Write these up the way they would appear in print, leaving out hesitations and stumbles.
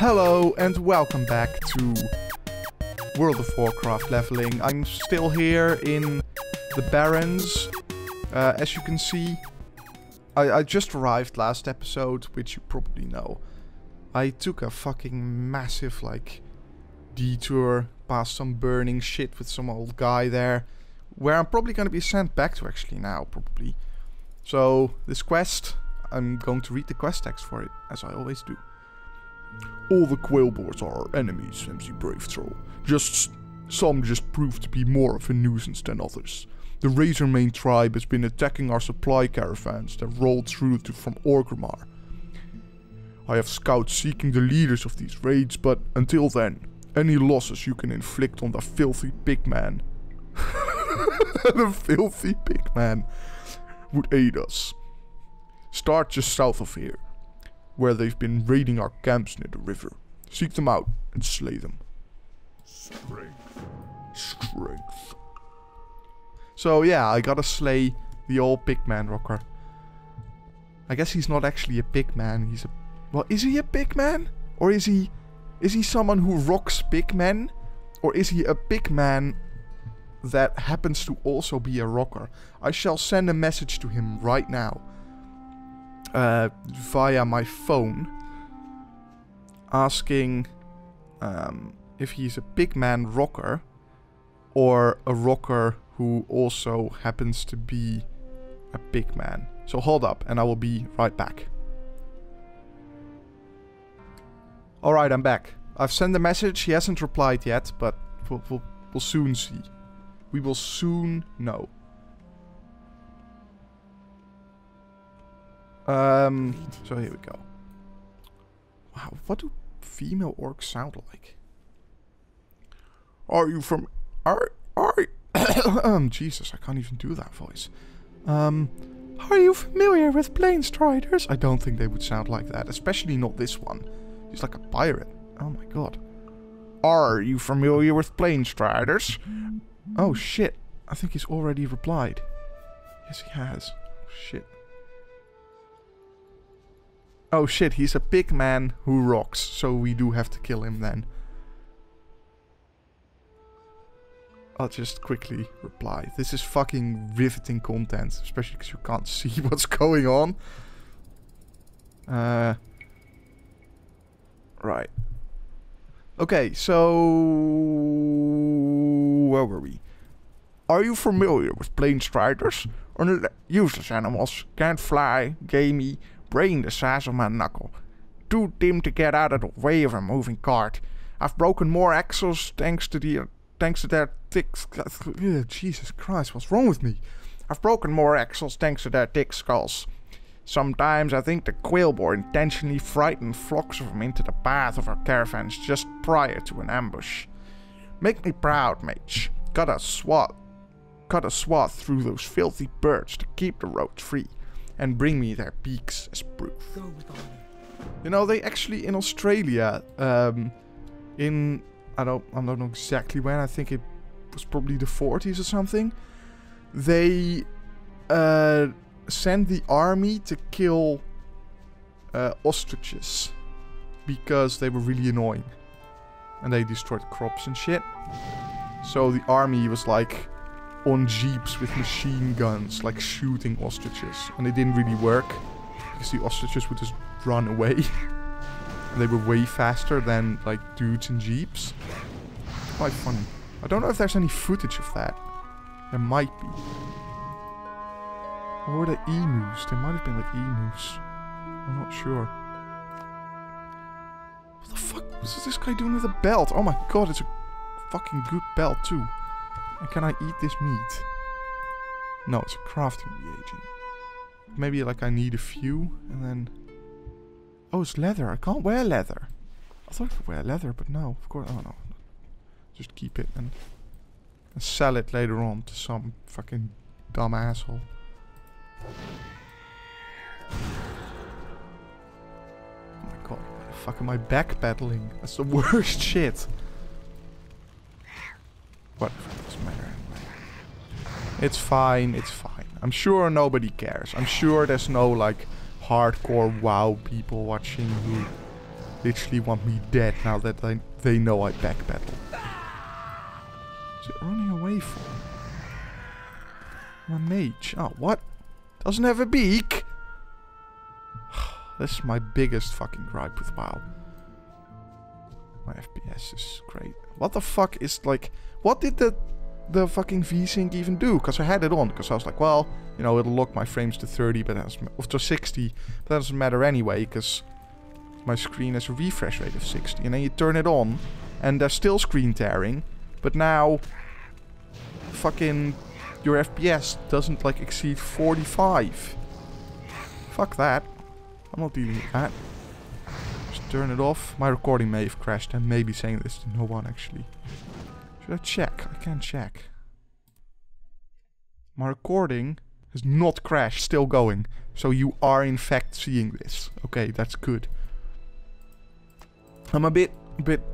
Hello and welcome back to World of Warcraft leveling. I'm still here in the Barrens. As you can see, I just arrived last episode, which you probably know. I took a fucking massive, like, detour past some burning shit with some old guy there, where I'm probably going to be sent back to actually now, probably. So, this quest, I'm going to read the quest text for it, as I always do. All the quilboars are our enemies, MC Brave Troll. Some just prove to be more of a nuisance than others. The Razormane tribe has been attacking our supply caravans that rolled through from Orgrimmar. I have scouts seeking the leaders of these raids, but until then, any losses you can inflict on the filthy pig man. The filthy pig man would aid us. Start just south of here, where they've been raiding our camps near the river. Seek them out and slay them. Strength. So yeah, I gotta slay the old pigman rocker. I guess he's not actually a pigman, he's a... Well, is he a pigman? Or is he... Is he someone who rocks pigmen? Or is he a pigman that happens to also be a rocker? I shall send a message to him right now. Via my phone, asking if he's a pigman rocker or a rocker who also happens to be a pigman. So hold up and I will be right back. Alright, I'm back. I've sent a message, he hasn't replied yet, but we'll soon see. We will soon know. So here we go. Wow, what do female orcs sound like? Are you from... Jesus, I can't even do that voice. Are you familiar with Plainstriders? I don't think they would sound like that, especially not this one. He's like a pirate. Oh my god. Are you familiar with Plainstriders? Oh shit, I think he's already replied. Yes, he has. Oh, shit. Oh shit, he's a pig man who rocks, so we do have to kill him then. I'll just quickly reply. This is fucking riveting content, especially because you can't see what's going on. Right. Okay, so... Where were we? Are you familiar with Plainstriders? Useless animals, can't fly, gamey, brain the size of my knuckle. Too dim to get out of the way of a moving cart. I've broken more axles thanks to their thick... Jesus Christ, what's wrong with me? I've broken more axles thanks to their thick skulls. Sometimes I think the quilboar intentionally frightened flocks of them into the path of our caravans just prior to an ambush. Make me proud, mate. Cut a swath through those filthy birds to keep the road free. And bring me their beaks as proof. You know, they actually in Australia, I don't know exactly when. I think it was probably the 40s or something. They sent the army to kill ostriches because they were really annoying, and they destroyed crops and shit. So the army was like on jeeps with machine guns, like shooting ostriches, and it didn't really work because the ostriches would just run away. And they were way faster than like dudes in jeeps. Quite funny. I don't know if there's any footage of that. There might be. Or were they emus? They might have been like emus. I'm not sure. What the fuck was this guy doing with a belt? Oh my god, it's a fucking good belt too. And can I eat this meat? No, it's a crafting reagent. Maybe like I need a few and then... Oh, it's leather. I can't wear leather. I thought I could wear leather, but no, of course. Oh no. Just keep it and sell it later on to some fucking dumb asshole. Oh my god, why the fuck am I backpedaling? That's the worst shit. Whatever, it doesn't matter anyway. It's fine, it's fine. I'm sure nobody cares. I'm sure there's no, like, hardcore WoW people watching who literally want me dead now that they know I back battle. Is it running away from my mage? Oh, what? Doesn't have a beak? That's my biggest fucking gripe with WoW. My FPS is great. What the fuck is, like, what did the fucking VSync even do? Because I had it on, because I was like, well, you know, it'll lock my frames to 30, but that's, or to 60, but that doesn't matter anyway, because my screen has a refresh rate of 60. And then you turn it on, and there's still screen tearing, but now fucking your FPS doesn't, like, exceed 45. Fuck that. I'm not dealing with that. Just turn it off. My recording may have crashed. I may be saying this to no one, actually. Should I check? I can't check. My recording has not crashed. Still going. So you are, in fact, seeing this. Okay, that's good. I'm a bit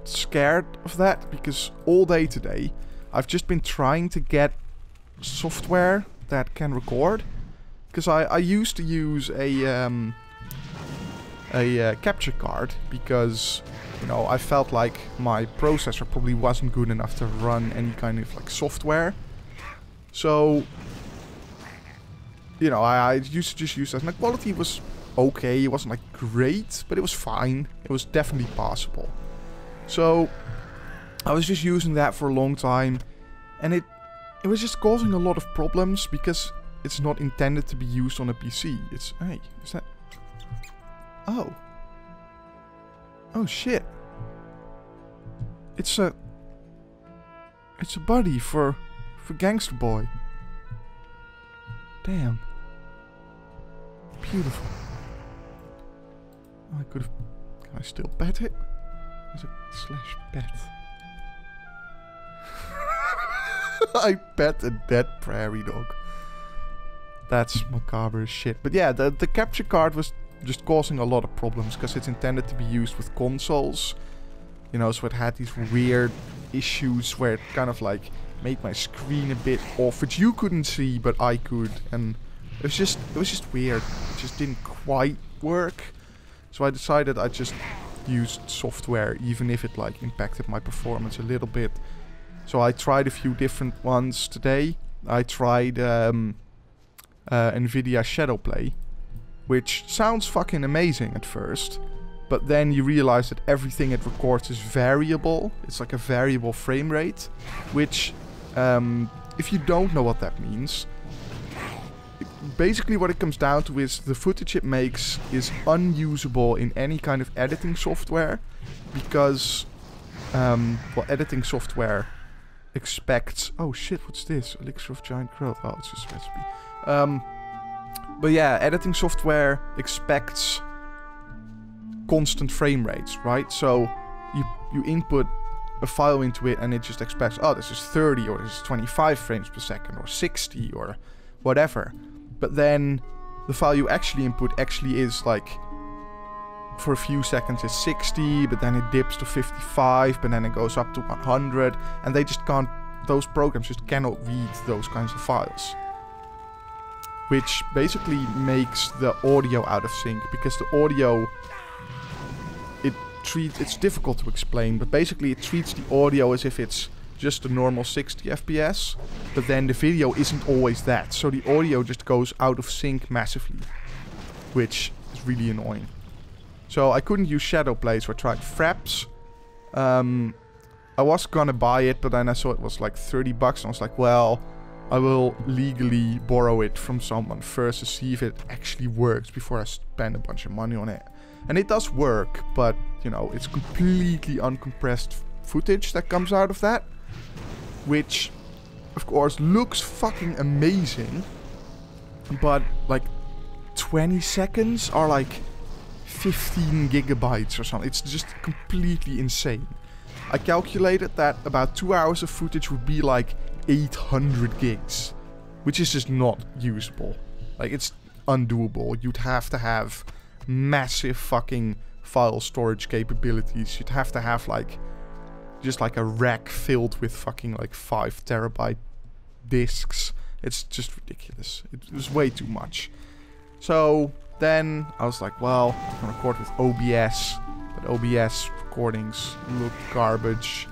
scared of that, because all day today, I've just been trying to get software that can record. Because I used to use a capture card, because, you know, I felt like my processor probably wasn't good enough to run any kind of, like, software. So, you know, I used to just use that, and the quality was okay. It wasn't, like, great, but it was fine. It was definitely passable. So I was just using that for a long time, and it was just causing a lot of problems, because it's not intended to be used on a PC. It's, hey, is that... Oh. Oh shit. It's a buddy for Gangster Boy. Damn. Beautiful. I could have... Can I still pet it? Is it slash pet? I pet a dead prairie dog. That's macabre as shit. But yeah, the capture card was just causing a lot of problems, because it's intended to be used with consoles, you know, so it had these weird issues where it kind of like made my screen a bit off, which you couldn't see but I could, and it was just weird. It just didn't quite work, so I decided I just used software, even if it like impacted my performance a little bit. So I tried a few different ones today. I tried NVIDIA Shadowplay, which sounds fucking amazing at first, but then you realize that everything it records is variable. It's like a variable frame rate, which, if you don't know what that means, basically what it comes down to is the footage it makes is unusable in any kind of editing software, because, well, editing software expects... Oh shit, what's this? Elixir of Giant Growth. Oh, it's just a recipe. But yeah, editing software expects constant frame rates, right? So you input a file into it, and it just expects, oh, this is 30, or this is 25 frames per second, or 60, or whatever. But then the file you actually input actually is like, for a few seconds is 60, but then it dips to 55, but then it goes up to 100, and they just can't, those programs just cannot read those kinds of files, which basically makes the audio out of sync, because the audio, it's difficult to explain, but basically it treats the audio as if it's just a normal 60 FPS, but then the video isn't always that, so the audio just goes out of sync massively, which is really annoying. So I couldn't use Shadowplay, so I tried Fraps. I was gonna buy it, but then I saw it was like $30, and I was like, well, I will legally borrow it from someone first to see if it actually works before I spend a bunch of money on it. And it does work, but, you know, it's completely uncompressed footage that comes out of that, which, of course, looks fucking amazing, but, like, 20 seconds are, like, 15 gigabytes or something. It's just completely insane. I calculated that about 2 hours of footage would be, like, 800 gigs, which is just not usable. Like, it's undoable. You'd have to have massive fucking file storage capabilities. You'd have to have like just like a rack filled with fucking like 5 terabyte discs. It's just ridiculous. It was way too much. So then I was like, well, I'm gonna record with OBS, but OBS recordings look garbage.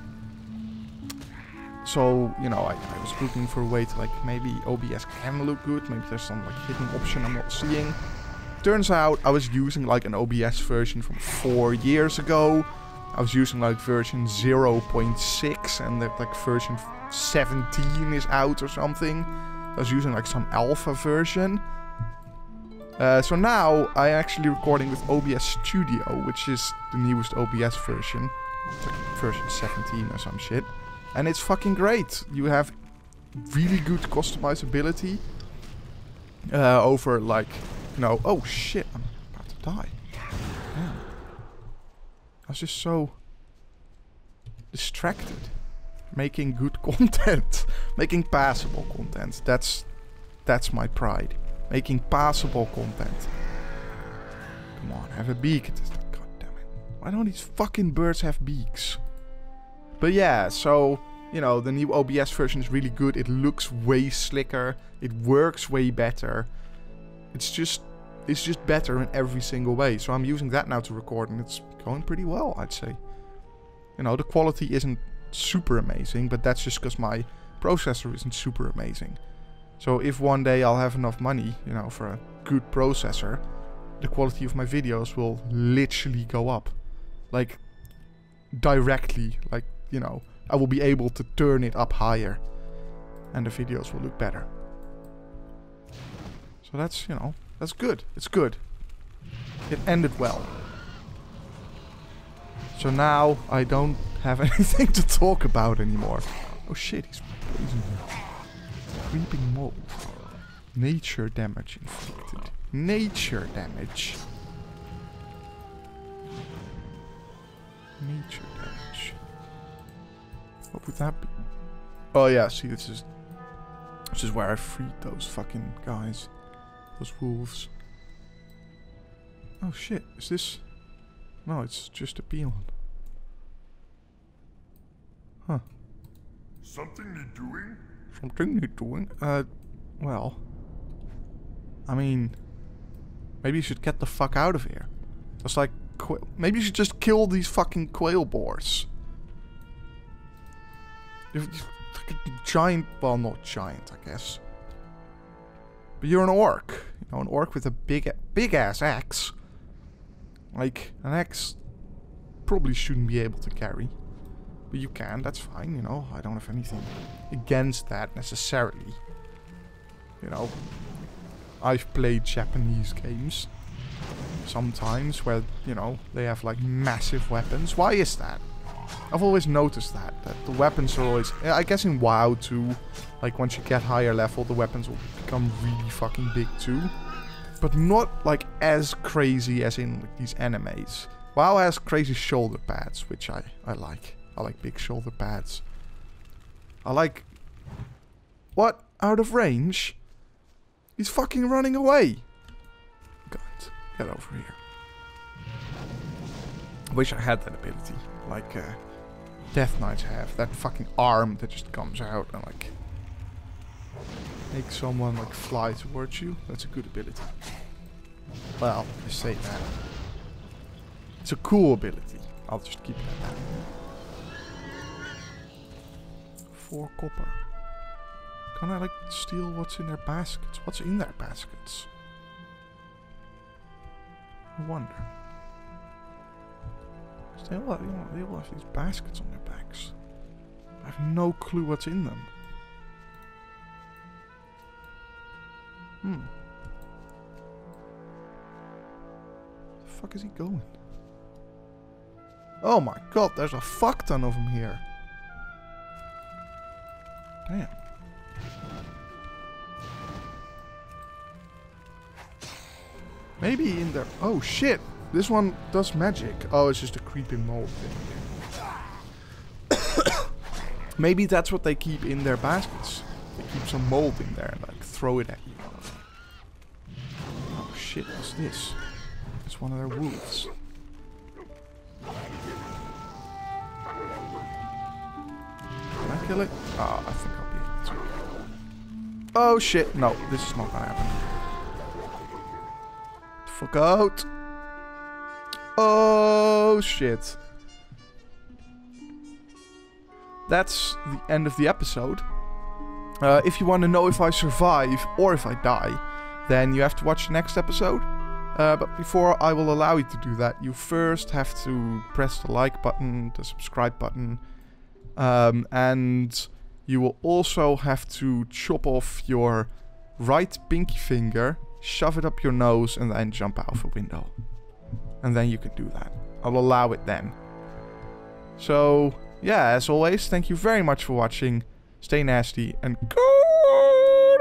So, you know, I was looking for a way to, like, maybe OBS can look good. Maybe there's some, like, hidden option I'm not seeing. Turns out I was using, like, an OBS version from 4 years ago. I was using, like, version 0.6, and that, like, version 17 is out or something. I was using, like, some alpha version. So now I'm actually recording with OBS Studio, which is the newest OBS version. It's like version 17 or some shit. And it's fucking great. You have really good customizability over, like, you know, oh shit, I'm about to die. Damn. I was just so distracted. Making good content. Making passable content. That's my pride. Making passable content. Come on, have a beak. God damn it. Why don't these fucking birds have beaks? But yeah, so, you know, the new OBS version is really good. It looks way slicker. It works way better. It's just better in every single way. So I'm using that now to record, and it's going pretty well, I'd say. You know, the quality isn't super amazing, but that's just because my processor isn't super amazing. So if one day I'll have enough money, you know, for a good processor, the quality of my videos will literally go up. Like, directly, like, you know, I will be able to turn it up higher and the videos will look better. So that's, you know, that's good. It's good. It ended well. So now I don't have anything to talk about anymore. Oh shit, he's poisoning me. Creeping mold. Nature damage inflicted. Nature damage. Nature damage. What would that be? Oh yeah, see, this is where I freed those fucking guys, those wolves. Oh shit, is this? No, it's just a peon. Huh? Something you're doing? Something you're doing? Well, I mean, maybe you should get the fuck out of here. It's like, maybe you should just kill these fucking quail boars. Giant, well, not giant, I guess. But you're an orc, you know, an orc with a big ass axe. Like, an axe probably shouldn't be able to carry, but you can. That's fine, you know. I don't have anything against that necessarily. You know, I've played Japanese games sometimes where, you know, they have, like, massive weapons. Why is that? I've always noticed that the weapons are always, I guess in WoW too, like, once you get higher level, the weapons will become really fucking big too. But not, like, as crazy as in, like, these animes. WoW has crazy shoulder pads, which I like. I like big shoulder pads. I like... What? Out of range? He's fucking running away! God, get over here. I wish I had that ability. Like, Death Knights have that fucking arm that just comes out and, like, make someone, like, fly towards you. That's a good ability. Well, I say that. It's a cool ability. I'll just keep it at that. 4 copper. Can I, like, steal what's in their baskets? What's in their baskets? I wonder. They all, you know, they all have these baskets on their backs. I have no clue what's in them. Hmm. Where the fuck is he going? Oh my god, there's a fuck ton of them here. Damn. Maybe in there. Oh shit! This one does magic. Oh, it's just a creeping mold thing. Maybe that's what they keep in their baskets. They keep some mold in there and, like, throw it at you. Oh shit, what's this? It's one of their wolves. Can I kill it? Ah, I think I'll be able to. Oh shit, no, this is not gonna happen. Fuck out! Oh those shits. That's the end of the episode. If you want to know if I survive or if I die, then you have to watch the next episode. But before I will allow you to do that, you first have to press the like button, the subscribe button, and you will also have to chop off your right pinky finger, shove it up your nose, and then jump out of a window. And then you can do that. I'll allow it then. So, yeah, as always, thank you very much for watching. Stay nasty, and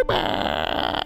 goodbye!